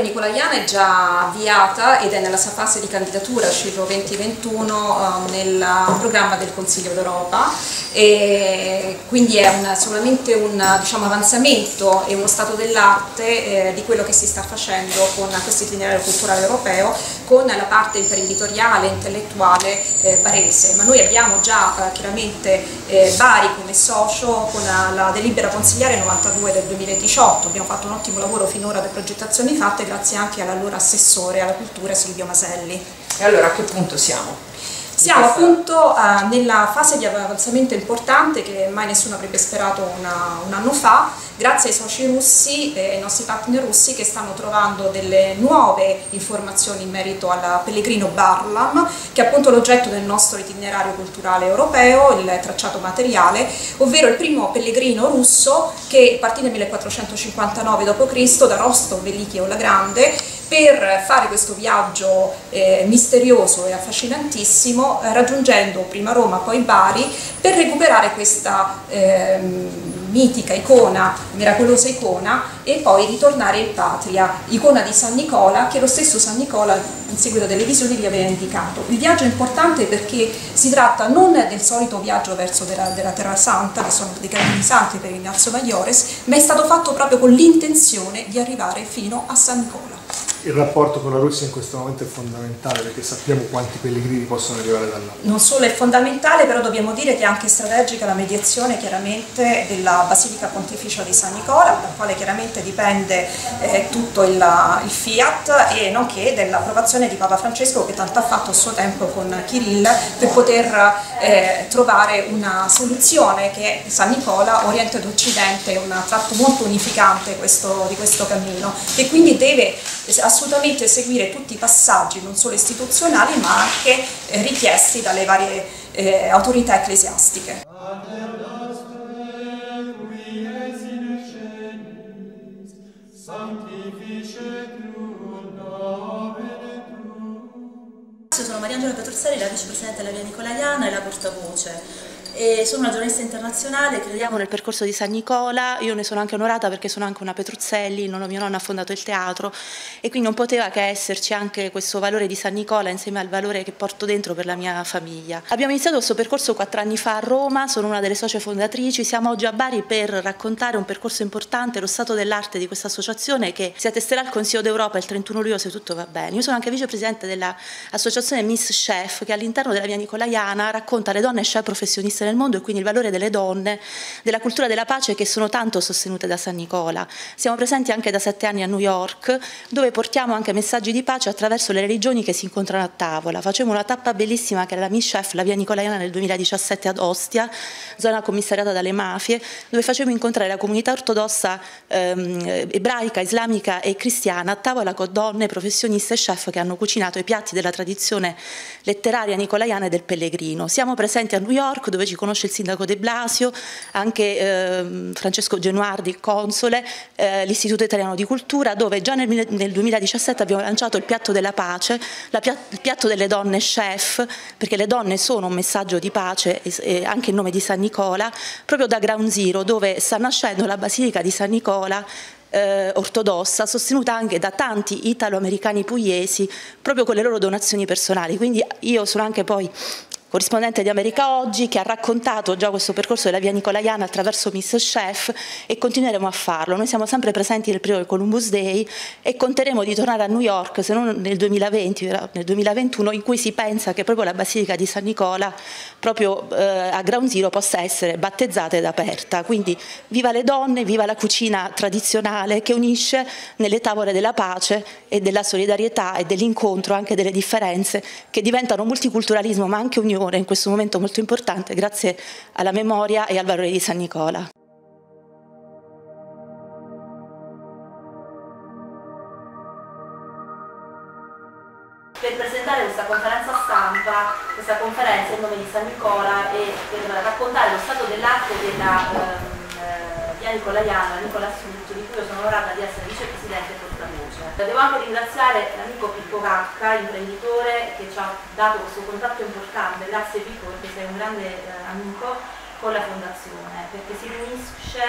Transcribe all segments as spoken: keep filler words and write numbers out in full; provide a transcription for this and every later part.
Collaborazione nicolaiana è già avviata ed è nella sua fase di candidatura ciclo venti ventuno eh, nel programma del Consiglio d'Europa, e quindi è un, solamente un diciamo, avanzamento e uno stato dell'arte eh, di quello che si sta facendo con questo itinerario culturale europeo, con la parte imprenditoriale e intellettuale eh, barese. Ma noi abbiamo già eh, chiaramente eh, Bari come socio con la, la delibera consigliare novantadue del duemiladiciotto, abbiamo fatto un ottimo lavoro finora di progettazioni fatte grazie anche all'allora assessore alla cultura Silvio Maselli. E allora a che punto siamo? Siamo appunto eh, nella fase di avanzamento importante che mai nessuno avrebbe sperato una, un anno fa, grazie ai soci russi e ai nostri partner russi che stanno trovando delle nuove informazioni in merito al pellegrino Barlaam, che è appunto l'oggetto del nostro itinerario culturale europeo, il tracciato materiale, ovvero il primo pellegrino russo che partì nel millequattrocentocinquantanove dopo Cristo da Rostov, Veliky la Grande, per fare questo viaggio eh, misterioso e affascinantissimo, raggiungendo prima Roma poi Bari, per recuperare questa eh, mitica icona, miracolosa icona, e poi ritornare in patria, icona di San Nicola che lo stesso San Nicola in seguito delle visioni gli aveva indicato. Il viaggio è importante perché si tratta non del solito viaggio verso della, della Terra Santa, che sono dei grandi santi per Ignazio Maiores, ma è stato fatto proprio con l'intenzione di arrivare fino a San Nicola. Il rapporto con la Russia in questo momento è fondamentale perché sappiamo quanti pellegrini possono arrivare da là. Non solo è fondamentale, però dobbiamo dire che è anche strategica la mediazione chiaramente della Basilica Pontificia di San Nicola, dal quale chiaramente dipende eh, tutto il, il Fiat, e nonché dell'approvazione di Papa Francesco, che tanto ha fatto a suo tempo con Kirill per poter eh, trovare una soluzione che San Nicola, Oriente ed Occidente, è un tratto molto unificante questo, di questo cammino, e quindi deve assolutamente seguire tutti i passaggi non solo istituzionali ma anche eh, richiesti dalle varie eh, autorità ecclesiastiche. Sono Mariangela Petruzzelli, la vicepresidente della Via Nicolaiana e la portavoce. E sono una giornalista internazionale, crediamo nel percorso di San Nicola. Io ne sono anche onorata perché sono anche una Petruzzelli, il nonno, mio nonno ha fondato il teatro e quindi non poteva che esserci anche questo valore di San Nicola insieme al valore che porto dentro per la mia famiglia. Abbiamo iniziato questo percorso quattro anni fa a Roma, sono una delle socie fondatrici, siamo oggi a Bari per raccontare un percorso importante, lo stato dell'arte di questa associazione che si attesterà al Consiglio d'Europa il trentuno luglio se tutto va bene. Io sono anche vicepresidente dell'associazione Miss Chef, che all'interno della Via Nicolaiana racconta le donne chef professioniste nel mondo e quindi il valore delle donne, della cultura della pace, che sono tanto sostenute da San Nicola. Siamo presenti anche da sette anni a New York, dove portiamo anche messaggi di pace attraverso le religioni che si incontrano a tavola. Facciamo una tappa bellissima che era la Miss Chef, la Via Nicolaiana, nel duemiladiciassette ad Ostia, zona commissariata dalle mafie, dove facciamo incontrare la comunità ortodossa ehm, ebraica, islamica e cristiana a tavola con donne, professioniste e chef che hanno cucinato i piatti della tradizione letteraria nicolaiana e del pellegrino. Siamo presenti a New York, dove ci conosce il sindaco De Blasio, anche eh, Francesco Genuardi, il console, eh, l'Istituto Italiano di Cultura, dove già nel, nel duemiladiciassette abbiamo lanciato il piatto della pace, la pia, il piatto delle donne chef, perché le donne sono un messaggio di pace, e, e anche in nome di San Nicola, proprio da Ground Zero, dove sta nascendo la Basilica di San Nicola, Eh, ortodossa, sostenuta anche da tanti italo-americani pugliesi proprio con le loro donazioni personali. Quindi io sono anche poi corrispondente di America Oggi, che ha raccontato già questo percorso della Via Nicolaiana attraverso Miss Chef, e continueremo a farlo. Noi siamo sempre presenti nel periodo del Columbus Day e conteremo di tornare a New York, se non nel duemilaventi, nel duemilaventuno, in cui si pensa che proprio la Basilica di San Nicola proprio eh, a Ground Zero possa essere battezzata ed aperta. Quindi viva le donne, viva la cucina tradizionale che unisce nelle tavole della pace e della solidarietà e dell'incontro anche delle differenze, che diventano multiculturalismo ma anche unione in questo momento molto importante grazie alla memoria e al valore di San Nicola. Per presentare questa conferenza stampa, questa conferenza in nome di San Nicola e per raccontare lo stato dell'arte della Via Nicolaiana, Nicola Assunto, di cui io sono onorata di essere vicepresidente e portavoce. Devo anche ringraziare l'amico Pippo Vacca, imprenditore, che ci ha dato questo contatto importante. Grazie Pippo, perché sei un grande eh, amico con la fondazione, perché si riunisce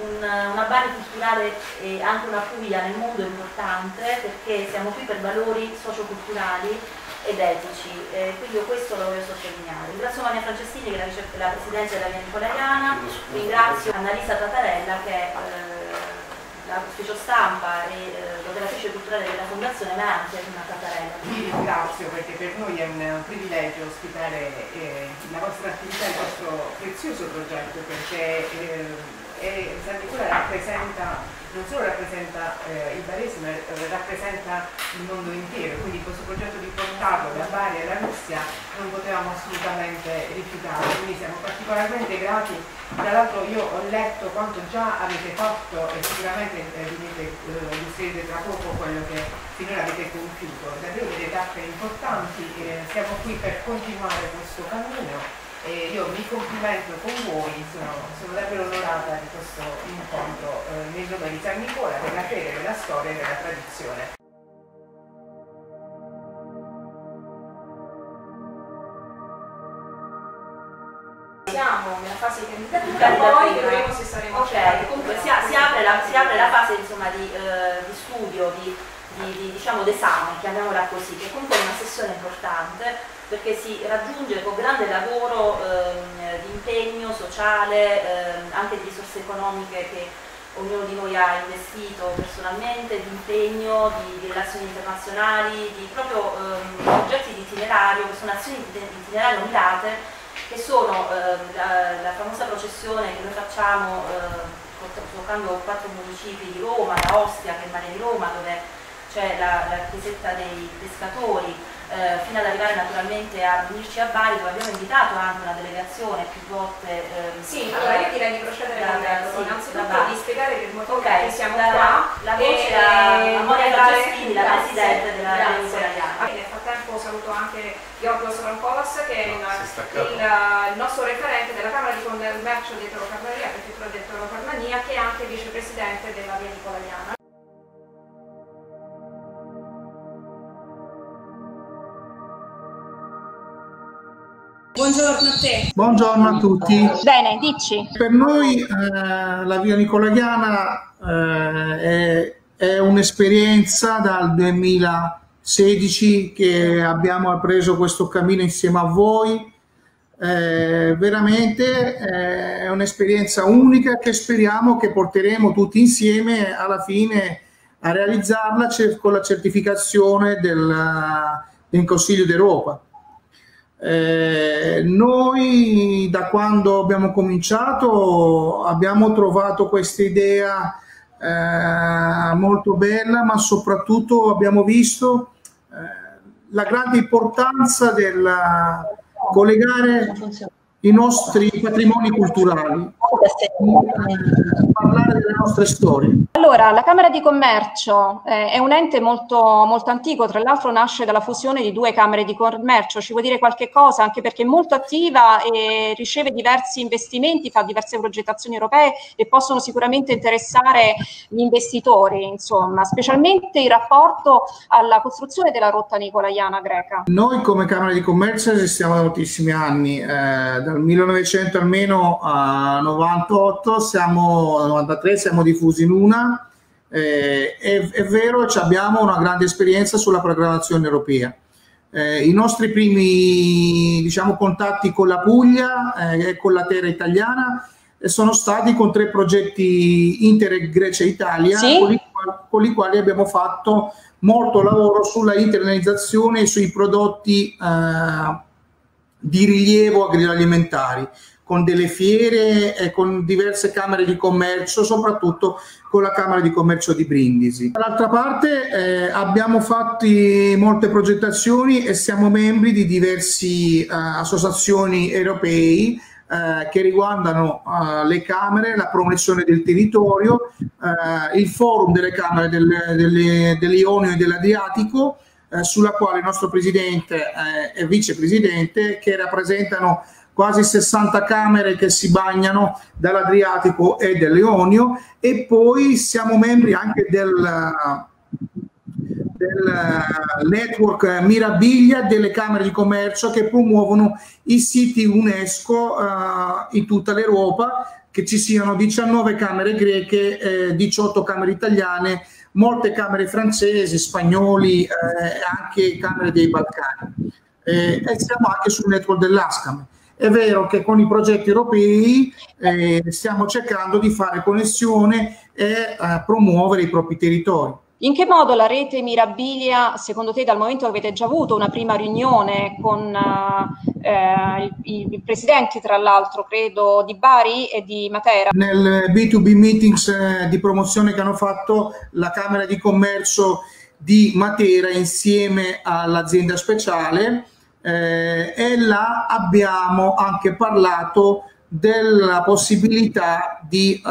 una, una barriera culturale e anche una fuga nel mondo è importante, perché siamo qui per valori socioculturali ed etici, eh, quindi io questo lo voglio sottolineare. Ringrazio Monia Franceschini, che è la, la Presidenza della Via Nicolaiana, ringrazio Annalisa Tatarella, che è eh, l'ufficio stampa e eh, l'operatrice culturale della Fondazione, ma anche una Tatarella. Vi ringrazio, perché per noi è un privilegio ospitare eh, la vostra attività, il vostro prezioso progetto, perché eh, e San Nicola rappresenta, non solo rappresenta eh, il barese, ma rappresenta il mondo intero, quindi questo progetto di portarlo da Bari alla Russia non potevamo assolutamente rifiutare, quindi siamo particolarmente grati. Tra l'altro io ho letto quanto già avete fatto e sicuramente eh, illustrerete tra poco quello che finora avete compiuto, davvero delle tappe importanti, eh, siamo qui per continuare questo cammino. E io mi complimento con voi, sono, sono davvero onorata di questo incontro eh, nel nome di San Nicola, della fede, della storia e della tradizione. Siamo nella fase di candidatura, poi vedremo se saremo okay. Comunque si, si, apre la, si apre la fase, insomma, di, eh, di studio, di, di, di, diciamo, d'esame, chiamiamola così, che comunque è una sessione importante, perché si raggiunge con grande lavoro ehm, di impegno sociale, ehm, anche di risorse economiche che ognuno di noi ha investito personalmente, di impegno, di, di relazioni internazionali, di proprio ehm, progetti di itinerario, che sono azioni di itinerario mirate, che sono ehm, la, la famosa processione che noi facciamo ehm, toccando quattro municipi di Roma, da Ostia, che è il mare di Roma, dove c'è la, la chiesetta dei pescatori, Eh, fino ad arrivare naturalmente a venirci a Bari, dove abbiamo invitato anche una delegazione più volte. Ehm, sì, allora io direi di procedere da, da, sì, innanzitutto da di spiegare che okay, siamo da, qua la voce a Monia Franceschini, la Presidente della Via Nicolaiana. Nel frattempo saluto anche Giorgos Srancolas, che è no, il, il nostro referente della Camera di Commercio di Etero-Carnania, prefettura di Etero-Carnania, che è anche vicepresidente della Via Nicolaiana. Buongiorno a te. Buongiorno a tutti. Bene, dici. Per noi eh, la Via Nicolaiana eh, è, è un'esperienza dal duemilasedici che abbiamo preso questo cammino insieme a voi. Eh, veramente eh, è un'esperienza unica che speriamo che porteremo tutti insieme alla fine a realizzarla con la certificazione del, del Consiglio d'Europa. Eh, noi da quando abbiamo cominciato abbiamo trovato questa idea eh, molto bella, ma soprattutto abbiamo visto eh, la grande importanza del collegare i nostri patrimoni culturali, eh, parlare delle nostre storie. Allora, la Camera di Commercio eh, è un ente molto, molto antico, tra l'altro nasce dalla fusione di due Camere di Commercio, ci vuol dire qualche cosa, anche perché è molto attiva e riceve diversi investimenti, fa diverse progettazioni europee e possono sicuramente interessare gli investitori, insomma, specialmente in rapporto alla costruzione della rotta nicolaiana greca. Noi come Camera di Commercio esistiamo da moltissimi anni, eh, dal millenovecento almeno a novantotto, siamo, novantatré siamo diffusi in una. Eh, è, è vero, abbiamo una grande esperienza sulla programmazione europea. Eh, i nostri primi, diciamo, contatti con la Puglia eh, e con la terra italiana eh, sono stati con tre progetti Interreg Grecia-Italia, sì? con, con i quali abbiamo fatto molto lavoro sulla internalizzazione e sui prodotti eh, di rilievo agroalimentari, con delle fiere e con diverse camere di commercio, soprattutto con la Camera di Commercio di Brindisi. Dall'altra parte eh, abbiamo fatto molte progettazioni e siamo membri di diverse eh, associazioni europee eh, che riguardano eh, le Camere, la promozione del territorio, eh, il forum delle Camere del, delle, dell'Ionio e dell'Adriatico, eh, sulla quale il nostro Presidente eh, e Vicepresidente, che rappresentano quasi sessanta camere che si bagnano dall'Adriatico e dell'Ionio, e poi siamo membri anche del, del network Mirabilia delle Camere di Commercio che promuovono i siti UNESCO uh, in tutta l'Europa, che ci siano diciannove camere greche, eh, diciotto camere italiane, molte camere francesi, spagnoli e eh, anche camere dei Balcani. Eh, e siamo anche sul network dell'ASCAM. È vero che con i progetti europei eh, stiamo cercando di fare connessione e eh, promuovere i propri territori. In che modo la rete Mirabilia, secondo te, dal momento che avete già avuto una prima riunione con eh, i, i presidenti, tra l'altro, credo, di Bari e di Matera? Nel B due B meetings eh, di promozione che hanno fatto la Camera di Commercio di Matera insieme all'azienda speciale, eh, e là abbiamo anche parlato della possibilità di uh,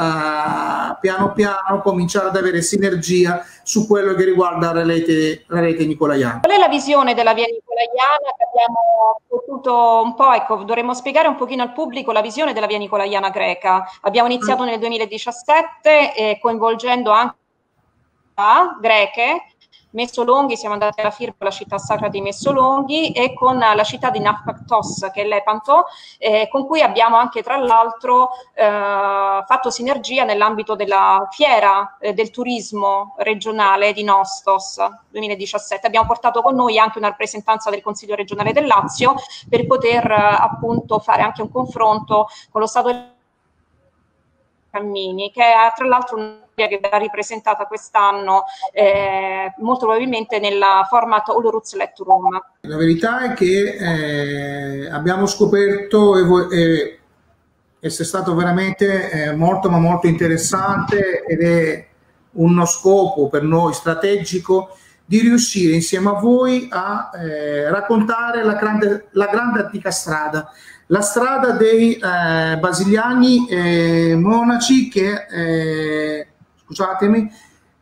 piano piano cominciare ad avere sinergia su quello che riguarda la rete, la rete nicolaiana. Qual è la visione della via nicolaiana che abbiamo potuto un po', ecco, dovremmo spiegare un pochino al pubblico la visione della via nicolaiana greca. Abbiamo iniziato mm. nel duemiladiciassette eh, coinvolgendo anche ah, greche. Messolonghi, siamo andati alla firma della città sacra di Messolonghi e con la città di Naupactos, che è l'Epanto, eh, con cui abbiamo anche tra l'altro eh, fatto sinergia nell'ambito della fiera eh, del turismo regionale di Nostos duemiladiciassette. Abbiamo portato con noi anche una rappresentanza del Consiglio regionale del Lazio per poter eh, appunto fare anche un confronto con lo Stato del Cammini, che è tra l'altro un che verrà ripresentata quest'anno eh, molto probabilmente nella format Oloruz Lecturum. La verità è che eh, abbiamo scoperto e è stato veramente eh, molto ma molto interessante ed è uno scopo per noi strategico di riuscire insieme a voi a eh, raccontare la grande, la grande antica strada, la strada dei eh, basiliani eh, monaci che eh, scusatemi,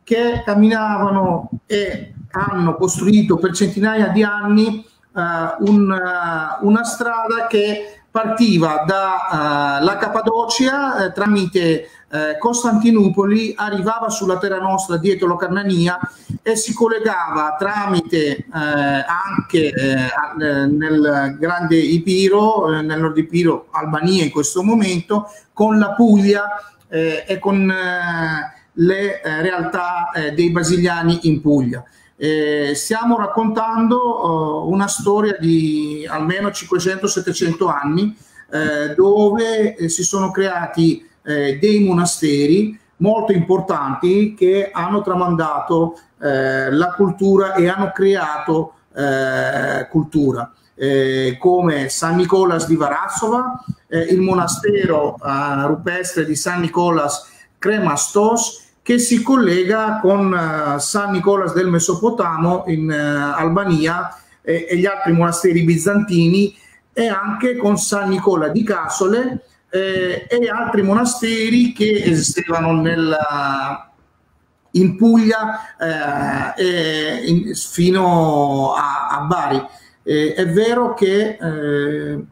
che camminavano e hanno costruito per centinaia di anni uh, un, uh, una strada che partiva dalla uh, Cappadocia eh, tramite eh, Costantinopoli, arrivava sulla terra nostra dietro l'Ocarnania e si collegava tramite eh, anche eh, nel grande Epiro, eh, nel nord Epiro, Albania in questo momento, con la Puglia eh, e con... Eh, le eh, realtà eh, dei basiliani in Puglia. Eh, stiamo raccontando oh, una storia di almeno cinquecento settecento anni eh, dove eh, si sono creati eh, dei monasteri molto importanti che hanno tramandato eh, la cultura e hanno creato eh, cultura. Eh, come San Nicolas di Varassova, eh, il monastero eh, rupestre di San Nicolas Cremastos, che si collega con uh, San Nicolas del Mesopotamo in uh, Albania eh, e gli altri monasteri bizantini, e anche con San Nicola di Casole eh, e altri monasteri che esistevano nel, in Puglia eh, e in, fino a, a Bari. Eh, è vero che eh,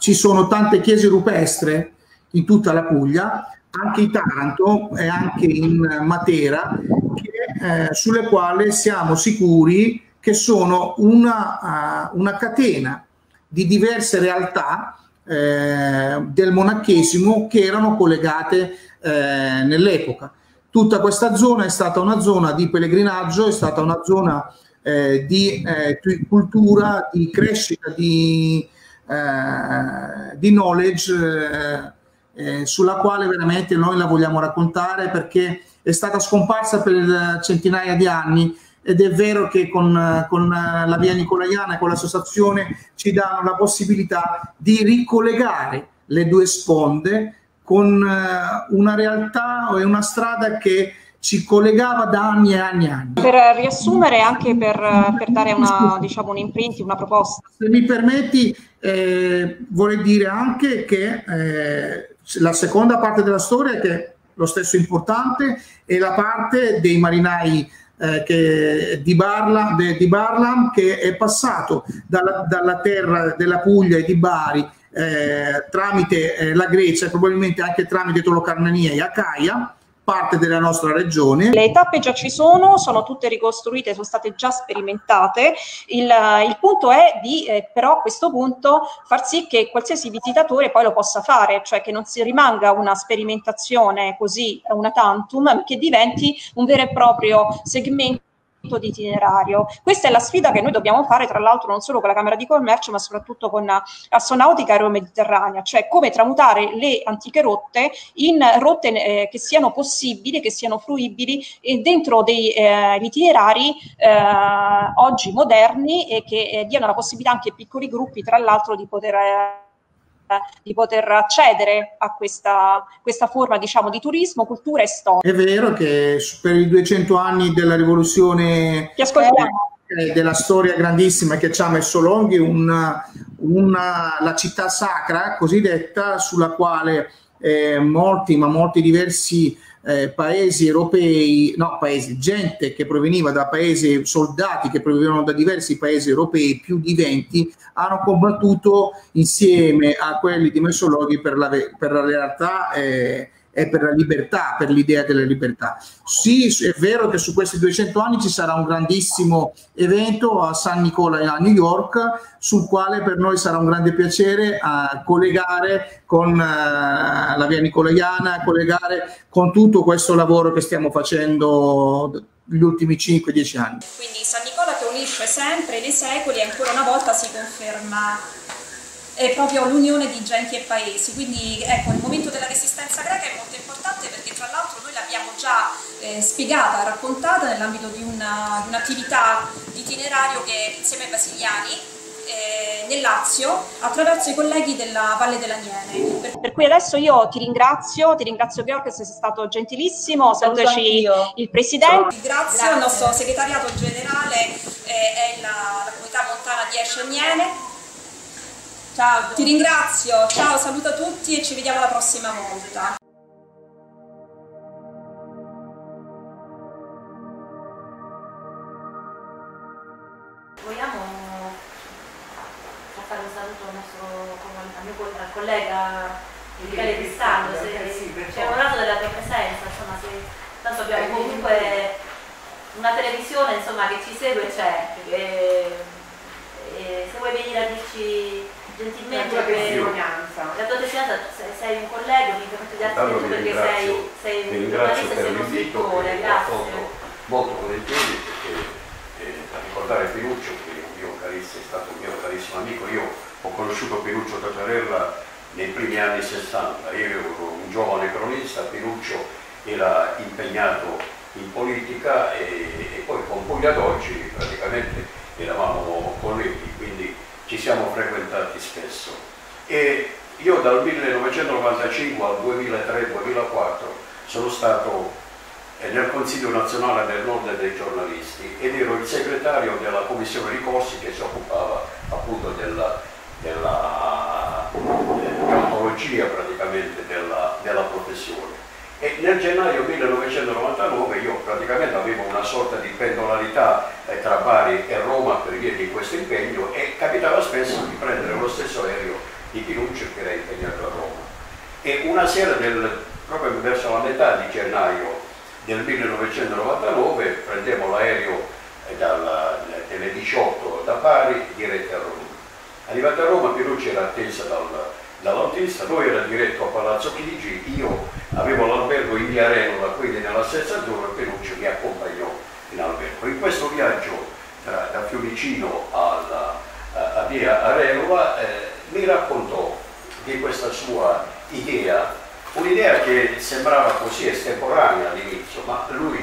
ci sono tante chiese rupestre in tutta la Puglia, anche in Taranto e anche in Matera, che, eh, sulle quali siamo sicuri che sono una, uh, una catena di diverse realtà eh, del monachesimo che erano collegate eh, nell'epoca. Tutta questa zona è stata una zona di pellegrinaggio, è stata una zona eh, di, eh, di cultura, di crescita, di, eh, di knowledge, eh, Eh, sulla quale veramente noi la vogliamo raccontare, perché è stata scomparsa per centinaia di anni ed è vero che con, con la via nicolaiana e con l'associazione ci danno la possibilità di ricollegare le due sponde con eh, una realtà e una strada che ci collegava da anni e anni e anni. Per riassumere, anche per, per dare una, diciamo, un imprinting, una proposta. Se mi permetti, eh, vorrei dire anche che eh, la seconda parte della storia, che è lo stesso importante, è la parte dei marinai eh, che, di, Barla, de, di Barlaam, che è passato dalla, dalla terra della Puglia e di Bari eh, tramite eh, la Grecia, probabilmente anche tramite Tolocarnania e Acaia, parte della nostra regione. Le tappe già ci sono, sono tutte ricostruite, sono state già sperimentate. Il, il punto è di eh, però a questo punto far sì che qualsiasi visitatore poi lo possa fare, cioè che non si rimanga una sperimentazione così una tantum, ma che diventi un vero e proprio segmento di itinerario. Questa è la sfida che noi dobbiamo fare, tra l'altro non solo con la Camera di Commercio ma soprattutto con Assonautica Aeromediterranea, cioè come tramutare le antiche rotte in rotte eh, che siano possibili, che siano fruibili e dentro degli eh, itinerari eh, oggi moderni e che eh, diano la possibilità anche ai piccoli gruppi, tra l'altro, di poter eh, di poter accedere a questa, questa forma, diciamo, di turismo, cultura e storia. È vero che per i duecento anni della rivoluzione eh, della storia grandissima che ci ha messo Longhi, una, una, la città sacra cosiddetta, sulla quale eh, molti, ma molti diversi eh, paesi europei, no paesi, gente che proveniva da paesi, soldati che provenivano da diversi paesi europei, più di venti, hanno combattuto insieme a quelli di Messologhi per la, per la realtà eh, e per la libertà, per l'idea della libertà. Sì, è vero che su questi duecento anni ci sarà un grandissimo evento a San Nicola a New York, sul quale per noi sarà un grande piacere a collegare con uh, la via Nicolaiana, a collegare con tutto questo lavoro che stiamo facendo gli ultimi cinque dieci anni. Quindi San Nicola che unisce sempre nei secoli, ancora una volta si conferma è proprio l'unione di genti e paesi, quindi ecco, il momento della resistenza greca è molto importante perché tra l'altro noi l'abbiamo già eh, spiegata, raccontata nell'ambito di un'attività di itinerario che insieme ai basiliani eh, nel Lazio attraverso i colleghi della Valle dell'Aniene. Per, per cui adesso io ti ringrazio, ti ringrazio Georg, sei stato gentilissimo, salutaci il Presidente. Ringrazio il nostro segretariato generale eh, e la, la comunità montana di Esce Aniene. Ciao, ti ringrazio, ciao, saluta tutti e ci vediamo alla prossima volta. Vogliamo fare un saluto al nostro al collega Michele Cristando, se ci è onorato della tua presenza, insomma, se, tanto abbiamo comunque una televisione insomma, che ci segue, c'è, e, e se vuoi venire a dirci gentilmente la tua testimonianza, la tua testimonianza sei un collega, mi permetto di darti perché sei, sei un giornalista, sei un scrittore, grazie. Molto volentieri perché eh, a ricordare Pinuccio, che è, mio carissimo, è stato un mio carissimo amico, io ho conosciuto Pinuccio Tatarella nei primi anni sessanta, io ero un giovane cronista, Pinuccio era impegnato in politica e, e poi con Pugliadoggi praticamente eravamo colleghi, quindi ci siamo frequentati spesso e io dal millenovecentonovantacinque al duemilatré duemilaquattro sono stato nel Consiglio nazionale del Nord dei giornalisti ed ero il segretario della commissione di corsi che si occupava appunto della, della deontologia praticamente della, della professione. E nel gennaio millenovecentonovantanove io praticamente avevo una sorta di pendolarità tra Bari e Roma per via di questo impegno e capitava spesso di prendere lo stesso aereo di Pinuccio che era impegnato a Roma. E una sera del, proprio verso la metà di gennaio del millenovecentonovantanove prendevo l'aereo delle diciotto da Bari diretto a Roma. Arrivato a Roma Pinuccio era attesa dal... dall'autista, lui era diretto a Palazzo Chigi, io avevo l'albergo in via Renola, quindi nella stessa zona, e Pinuccio mi accompagnò in albergo. In questo viaggio tra, da Fiumicino alla, a, a via Renola eh, mi raccontò di questa sua idea, un'idea che sembrava così estemporanea all'inizio, ma lui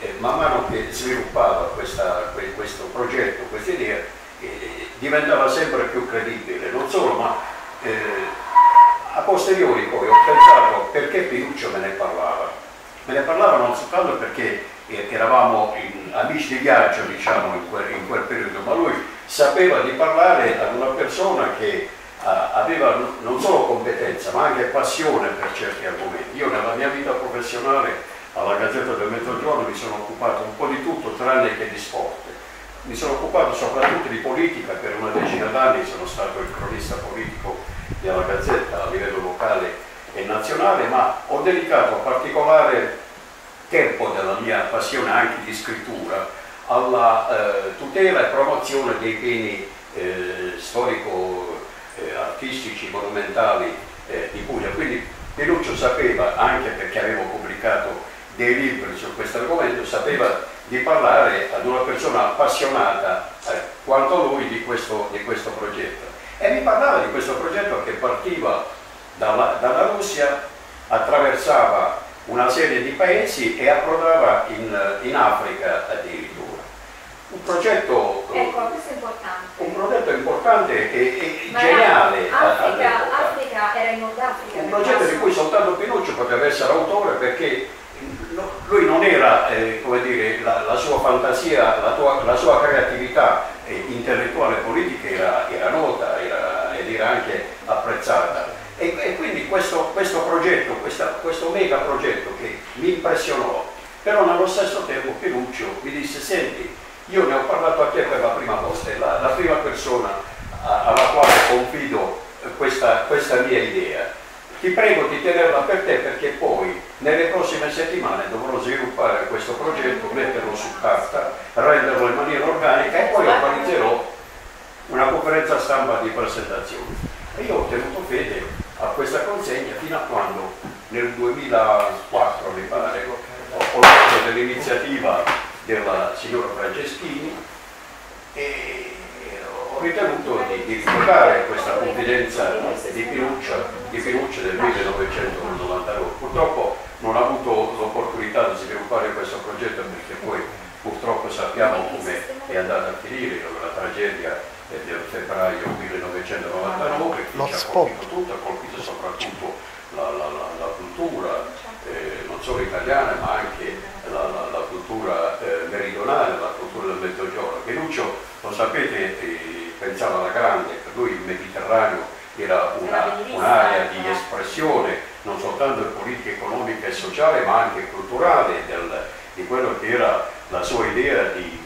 eh, man mano che sviluppava questa, questo progetto, questa idea, eh, diventava sempre più credibile, non solo ma Eh, a posteriori poi ho pensato perché Pinuccio me ne parlava. Me ne parlava non soltanto perché eh, eravamo in, amici di viaggio diciamo in quel, in quel periodo, ma lui sapeva di parlare ad una persona che ah, aveva non solo competenza ma anche passione per certi argomenti. Io nella mia vita professionale alla Gazzetta del Mezzogiorno mi sono occupato un po' di tutto tranne che di sport. Mi sono occupato soprattutto di politica, per una decina d'anni sono stato il cronista politico della Gazzetta a livello locale e nazionale, ma ho dedicato particolare tempo della mia passione anche di scrittura alla eh, tutela e promozione dei beni eh, storico-artistici, eh, monumentali eh, di Puglia. Quindi Pinuccio sapeva, anche perché avevo pubblicato dei libri su questo argomento, sapeva di parlare ad una persona appassionata eh, quanto lui di questo, di questo progetto. E mi parlava di questo progetto che partiva dalla, dalla Russia, attraversava una serie di paesi e approdava in, in Africa addirittura. Un progetto, ecco, questo è importante. Un progetto importante e, e geniale. Africa, Africa era in Nord Africa. Un progetto di cui soltanto Pinuccio poteva essere autore, perché lui non era, eh, come dire, la, la sua fantasia, la, tua, la sua creatività eh, intellettuale e politica era, era nota era, ed era anche apprezzata. E, e quindi questo, questo progetto, questa, questo mega progetto che mi impressionò, però nello stesso tempo Pinuccio mi disse: senti, io ne ho parlato a te per la prima volta, è la, la prima persona a, alla quale confido questa, questa mia idea, ti prego di tenerla per te, perché poi nelle prossime settimane dovrò sviluppare questo progetto, metterlo su carta, renderlo in maniera organica e poi organizzerò una conferenza stampa di presentazione. E io ho tenuto fede a questa consegna fino a quando nel duemilaquattro, mi pare, ho letto dell'iniziativa della signora Franceschini e ho ritenuto di, di ricordare questa confidenza di Pinuccio, di Pinuccio del millenovecentonovantanove. Purtroppo non ha avuto l'opportunità di sviluppare questo progetto, perché poi purtroppo sappiamo come è andata a finire la tragedia del febbraio millenovecentonovantanove, che ci ha colpito tutto, ha colpito soprattutto la, la, la, la cultura eh, non solo italiana, ma anche la, la, la cultura eh, meridionale, la cultura del Mezzogiorno. Pinuccio, lo sapete, eh, pensava alla grande, per lui il Mediterraneo era un'area di espressione non soltanto politica, economica e sociale, ma anche culturale del, di quello che era la sua idea di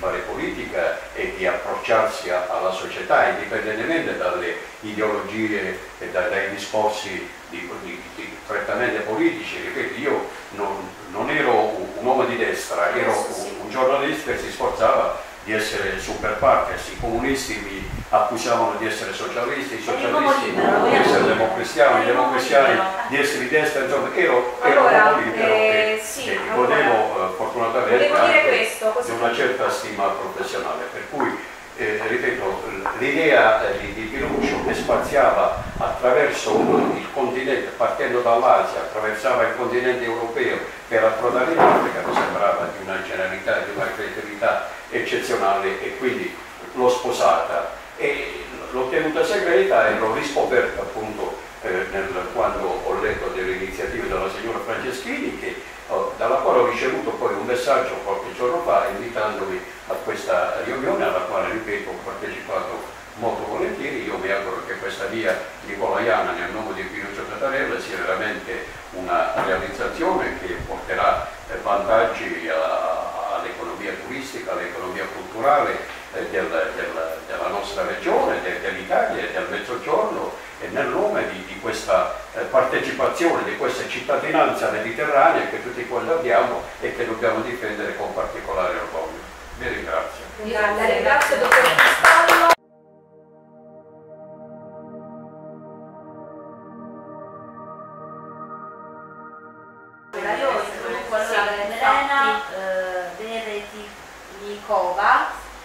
fare politica e di approcciarsi alla società, indipendentemente dalle ideologie e da, dai discorsi di, di, di prettamente politici. Ripeto, io non, non ero un uomo di destra, ero un, un giornalista che si sforzava di essere super partes. I comunisti mi accusavano di essere socialisti, i socialisti di essere democristiani, i democristiani di essere di destra, insomma ero, ero allora, un uomo libero eh, e, sì, e allora, godevo eh, fortunatamente anche di una certa stima professionale, per cui eh, ripeto, l'idea di, di Pinuccio che spaziava attraverso il continente, partendo dall'Asia, attraversava il continente europeo per approdare in Africa, mi sembrava di una genialità, di una creatività eccezionale, e quindi l'ho sposata e l'ho tenuta segreta e l'ho riscoperta appunto eh, nel, quando ho letto delle iniziative della signora Franceschini, che, oh, dalla quale ho ricevuto poi un messaggio qualche giorno fa invitandomi a questa riunione, alla quale, ripeto, ho partecipato molto volentieri. Io mi auguro che questa via nicolaiana nel nome di Pinuccio Tatarella sia veramente una realizzazione che porterà eh, vantaggi a all'economia turistica, all'economia culturale eh, del, del, della nostra regione, del, dell'Italia e del Mezzogiorno, e nel nome di, di questa eh, partecipazione, di questa cittadinanza mediterranea che tutti quanti abbiamo e che dobbiamo difendere con particolare orgoglio. Vi ringrazio. Grazie, grazie, grazie dottor Cristallo.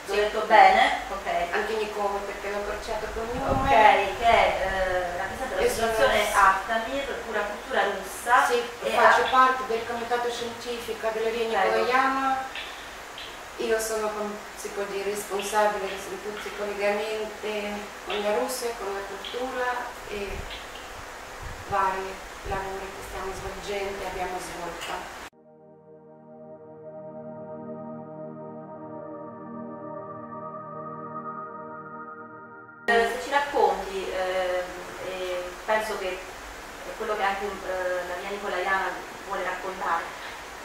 Ho detto bene, okay. Anche Nicova, perché l'ho crociato con il nome, okay, che è eh, rappresentata dall'associazione Altamir, pura cultura russa. Sì, e faccio parte del comitato scientifico della Via Nicolaiana. Io sono, si può dire, responsabile di tutti i collegamenti con la Russia, con la cultura e vari lavori che stiamo svolgendo e abbiamo svolto. Se ci racconti, eh, eh, penso che è quello che anche eh, la mia Nicolaiana vuole raccontare,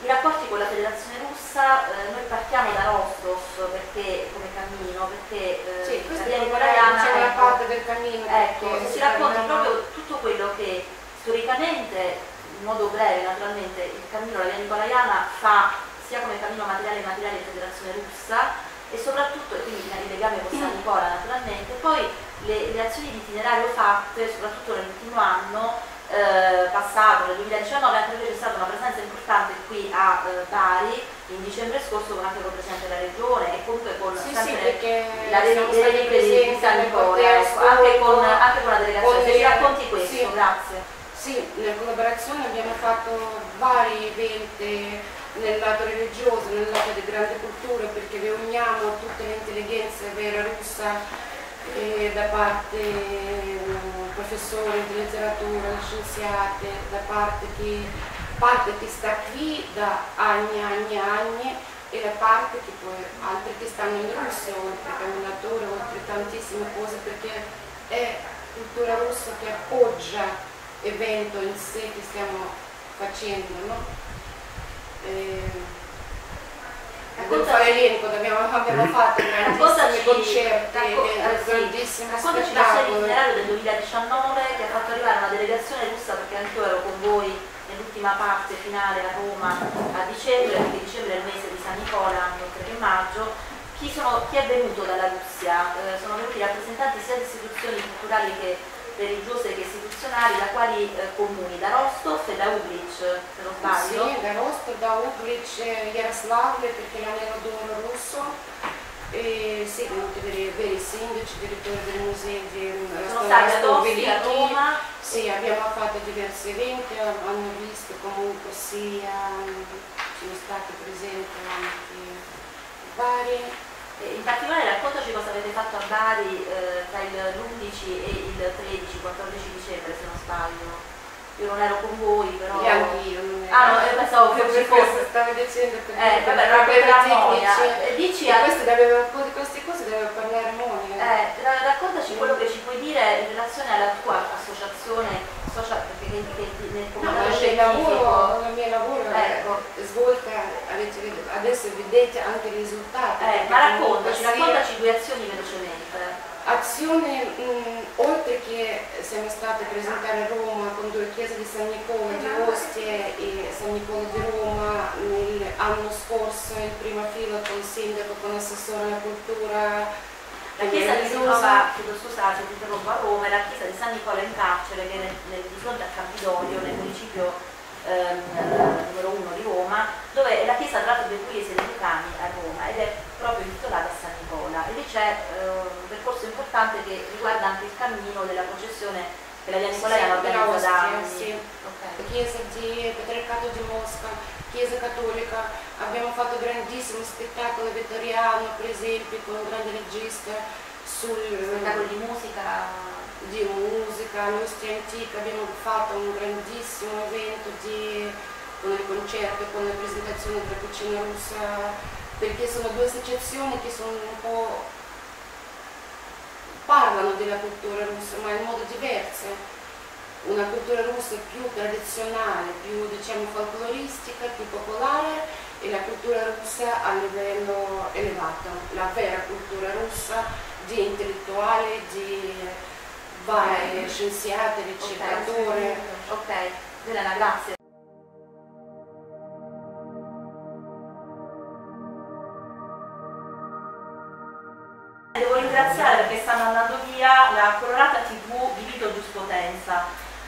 i rapporti con la federazione russa. Eh, noi partiamo da Rostov perché, come cammino, perché eh, sì, la mia Nicolaiana è una parte del cammino. Ecco, se ci racconti proprio tutto quello che storicamente in modo breve, naturalmente, il cammino alla Via Nicolaiana fa sia come cammino materiale materiale in Federazione Russa, e soprattutto, e quindi il legame con San Nicola naturalmente, poi le, le azioni di itinerario fatte, soprattutto nell'ultimo anno eh, passato, nel duemiladiciannove, anche perché c'è stata una presenza importante qui a eh, Bari in dicembre scorso, con anche con il Presidente della Regione e comunque con sì, sempre sì, la delegazione di San Nicola, ecco, anche, con, anche con la delegazione, se ci racconti questo, sì. Grazie. Sì, nella collaborazione abbiamo fatto vari eventi nel lato religioso, nel lato di grande cultura, perché riuniamo tutte le intelligenze vera russa eh, da parte eh, professori di letteratura, scienziate, da parte che, parte che sta qui da anni e anni e anni, e la parte che poi altri che stanno in Russia, oltre camminatori, oltre tantissime cose, perché è cultura russa che appoggia l'evento in sé che stiamo facendo, no? Con l'elenco che abbiamo fatto, raccontaci, concerti, raccontaci, sì, raccontaci l'itinerario del duemiladiciannove che ha fatto arrivare una delegazione russa, perché anch'io ero con voi nell'ultima parte finale a Roma a dicembre, perché dicembre è il mese di San Nicola, oltre che maggio. Chi, sono, chi è venuto dalla Russia? Eh, sono venuti rappresentanti sia di istituzioni culturali che religiose che istituzionali, da quali eh, comuni? Da Rostov e da Uglich, se non sbaglio? Sì, da Rostov, da Uglich, Yaroslavl, perché non ero d'oro russo, e seguono i veri sindaci, direttori del museo di Rostov, Veliky, a Roma. Sì, abbiamo fatto diversi eventi, hanno visto comunque sia, sono stati presenti anche vari. In particolare raccontaci cosa avete fatto a Bari eh, tra l'undici e il tredici quattordici dicembre, se non sbaglio. Io non ero con voi, però... E anche io non ero. Ah, no, pensavo che ci fosse... Stavo dicendo che... Eh, vabbè, raccontaci... Dici... Di queste, queste cose deve parlare Monia. Eh, raccontaci quello che ci puoi dire in relazione alla tua associazione, social, perché nel comitato scientifico... Il mio lavoro è svolta... Adesso vedete anche i risultati. Eh, ma raccontaci, raccontaci due azioni velocemente. Azioni, mh, oltre che siamo stati presentati a Roma con due chiese di San Nicola di Ostia e San Nicola di Roma l'anno scorso, in prima fila con il sindaco, con l'assessore alla cultura. La chiesa di San Nicola, scusate, ti interrompo, a Roma, è la chiesa di San Nicola in carcere, che è nel, nel, di fronte al Campidoglio, nel municipio Ehm, numero uno di Roma, dove è la chiesa tra l'altro dei Pugliesi e dei Lucani a Roma, ed è proprio intitolata a San Nicola, e lì c'è eh, un percorso importante che riguarda anche il cammino della processione che la Via Nicolaiana organizza da anni. Sì. Okay. La chiesa di Patriarcato di Mosca, chiesa cattolica, abbiamo fatto un grandissimo spettacolo vittoriano, per esempio, con un grande regista, sul spettacolo di musica. di musica, nostra antica, abbiamo fatto un grandissimo evento di, con il concerto, con la presentazione della cucina russa, perché sono due associazioni che sono un po' parlano della cultura russa, ma in modo diverso. Una cultura russa più tradizionale, più diciamo folcloristica, più popolare, e la cultura russa a livello elevato, la vera cultura russa di intellettuali, di vai, scienziate, ricercatore. Ok, Elena, grazie. Devo ringraziare, perché stanno andando via, la ColorataTV di Vito Giusto Potenza.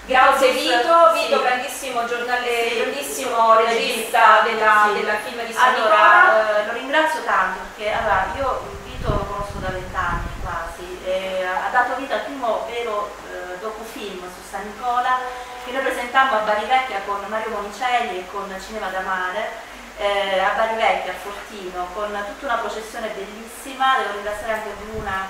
Grazie Vito, Vito sì. grandissimo giornale, sì, grandissimo regista della, sì. della film di San Nicola. Allora, eh, lo ringrazio tanto, perché allora, io Vito lo conosco da vent'anni quasi, e ha dato vita al primo vero eh, docufilm su San Nicola che noi presentammo a Bari Vecchia con Mario Monicelli e con Cinema da Mare, eh, a Bari Vecchia, a Fortino, con tutta una processione bellissima. Devo ringraziare anche Bruna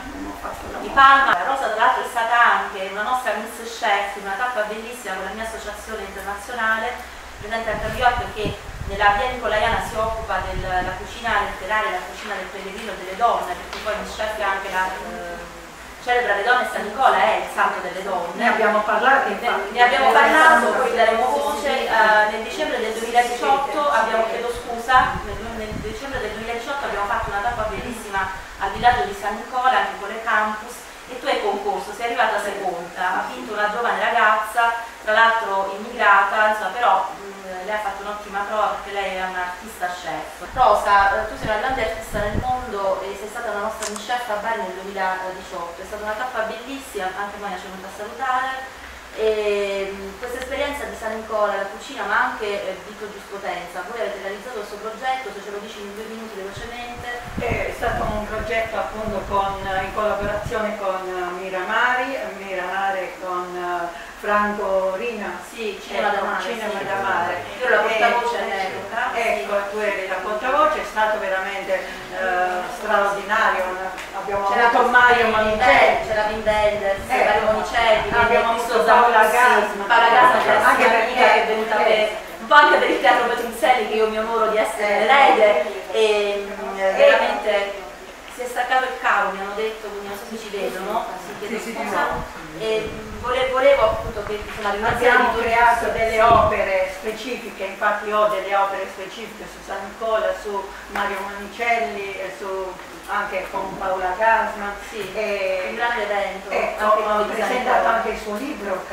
di Palma. La Rosa, tra l'altro, è stata anche una nostra Miss Chef, una tappa bellissima con la mia associazione internazionale, presente anche a Biotto, che nella Via Nicolaiana si occupa della cucina letteraria, la cucina del pellegrino delle donne, perché poi Miss Chef è anche la eh, celebra le donne. San Nicola è il santo delle donne. Ne abbiamo parlato, ne, ne abbiamo parlato, poi daremo voce. Uh, nel dicembre del duemiladiciotto abbiamo, chiedo scusa, nel, nel dicembre del duemiladiciotto abbiamo fatto una tappa bellissima al villaggio di San Nicola, anche con le campus, e tu hai concorso, sei arrivata seconda, ha vinto una giovane ragazza tra l'altro immigrata, insomma, però mh, lei ha fatto un'ottima prova perché lei è un'artista chef. Rosa, tu sei una grande artista nel mondo e sei stata una nostra chef a Bari nel duemiladiciotto, è stata una tappa bellissima, anche Monia ci è venuta a salutare. E questa esperienza di San Nicola, la cucina, ma anche eh, Vito Giusto Potenza, voi avete realizzato questo progetto, se ce lo dici in due minuti velocemente. È stato un progetto appunto con, in collaborazione con Mira Mari, Mira Mare con uh, Franco Rina, sì, Cinema da Mare. Cinema sì, da Mare. Io la portavoce all'epoca. Ecco, tu eri la portavoce, è stato veramente uh, straordinario. Abbiamo avuto Mario Monicelli, c'era Vindeldes, eh, Mario Monicelli, abbiamo avuto Paola Casman, anche l'amica che è venuta per eh, un po' anche per il teatro Petruzzelli, che io mi onoro di essere eh, erede, e eh, veramente eh, si è staccato il cavo, mi hanno detto, non so se ci vedono, si chiede sì, scusa, sì, e volevo, volevo appunto che abbiamo creato delle opere specifiche, infatti ho delle opere specifiche su San Nicola, su Mario Monicelli, su anche con Paola Casman, sì, e un grande evento, e ho presentato anche il suo libro,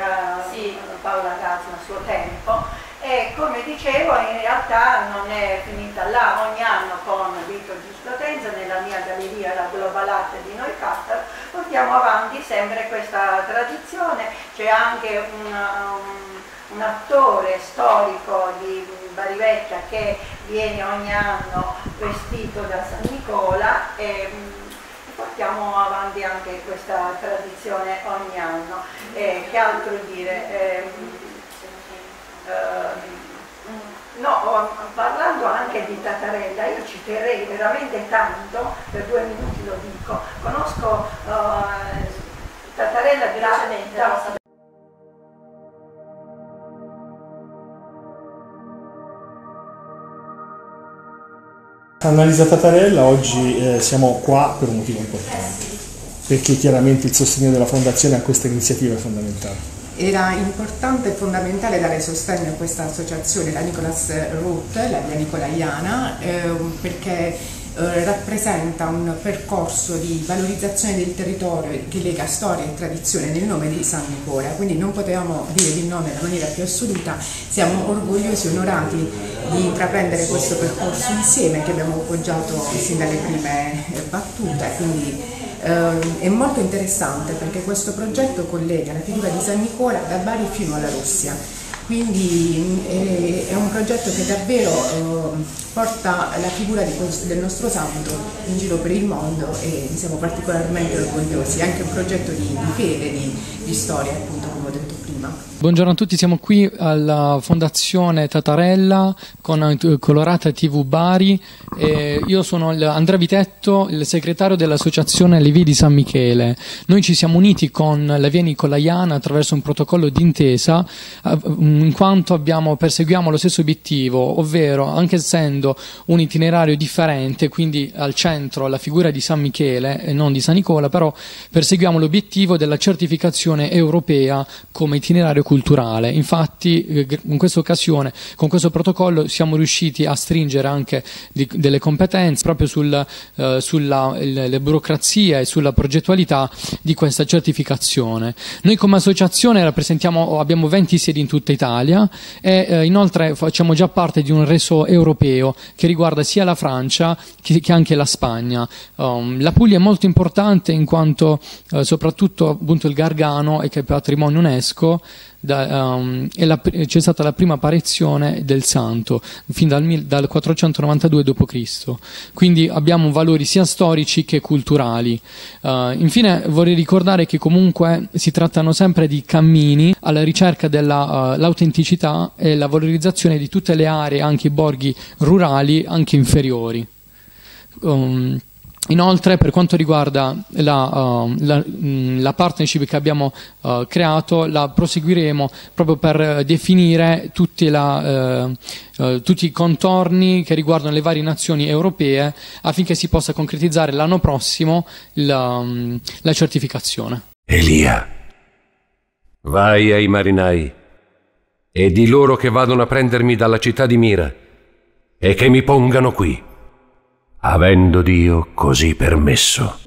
sì, Paola Casman, Suo Tempo, e come dicevo in realtà non è finita là, ogni anno con Vito Giusto Potenza nella mia galleria, la Global Art di Noi Cattaro, portiamo avanti sempre questa tradizione. C'è anche un, un, un attore storico di Barivecchia che viene ogni anno vestito da San Nicola e portiamo avanti anche questa tradizione ogni anno. Eh, che altro dire? Eh, eh, no, parlando anche di Tatarella, io ci terrei veramente tanto, per due minuti lo dico, conosco eh, Tatarella gravemente. Annalisa Tatarella, oggi eh, siamo qua per un motivo importante, perché chiaramente il sostegno della Fondazione a questa iniziativa è fondamentale. Era importante e fondamentale dare sostegno a questa associazione, la Nicolas Root, la via nicolaiana, eh, perché eh, rappresenta un percorso di valorizzazione del territorio che lega storia e tradizione nel nome di San Nicola, quindi non potevamo dire il nome nella maniera più assoluta, siamo orgogliosi e onorati di intraprendere questo percorso insieme che abbiamo appoggiato sin dalle prime battute, quindi eh, è molto interessante perché questo progetto collega la figura di San Nicola da Bari fino alla Russia, quindi è, è un progetto che davvero eh, porta la figura di questo, del nostro santo in giro per il mondo e siamo particolarmente orgogliosi, è anche un progetto di, di fede, di, di storia appunto come ho detto prima. Buongiorno a tutti, siamo qui alla Fondazione Tatarella con ColorataTV Bari. Eh, io sono il Andrea Vitetto, il segretario dell'associazione Le Vie di San Michele. Noi ci siamo uniti con la Via Nicolaiana attraverso un protocollo d'intesa eh, in quanto abbiamo, perseguiamo lo stesso obiettivo, ovvero anche essendo un itinerario differente, quindi al centro la figura di San Michele e non di San Nicola, però perseguiamo l'obiettivo della certificazione europea come itinerario culturale. Infatti in questa occasione, con questo protocollo, siamo riusciti a stringere anche di, delle competenze proprio sul, eh, sulla le, le burocrazia e sulla progettualità di questa certificazione. Noi come associazione rappresentiamo, abbiamo venti sedi in tutta Italia e eh, inoltre facciamo già parte di un reso europeo che riguarda sia la Francia che, che anche la Spagna. Um, la Puglia è molto importante in quanto eh, soprattutto appunto il Gargano è che è patrimonio UNESCO. Um, c'è stata la prima apparizione del santo fin dal, dal quattrocentonovantadue dopo Cristo, quindi abbiamo valori sia storici che culturali. Uh, infine vorrei ricordare che comunque si trattano sempre di cammini alla ricerca dell'autenticità uh, e la valorizzazione di tutte le aree, anche i borghi rurali, anche inferiori. Um, Inoltre, per quanto riguarda la, uh, la, mh, la partnership che abbiamo uh, creato, la proseguiremo proprio per uh, definire tutti, la, uh, uh, tutti i contorni che riguardano le varie nazioni europee affinché si possa concretizzare l'anno prossimo la, um, la certificazione. Elia, vai ai marinai e di loro che vadano a prendermi dalla città di Mira e che mi pongano qui. Avendo Dio così permesso.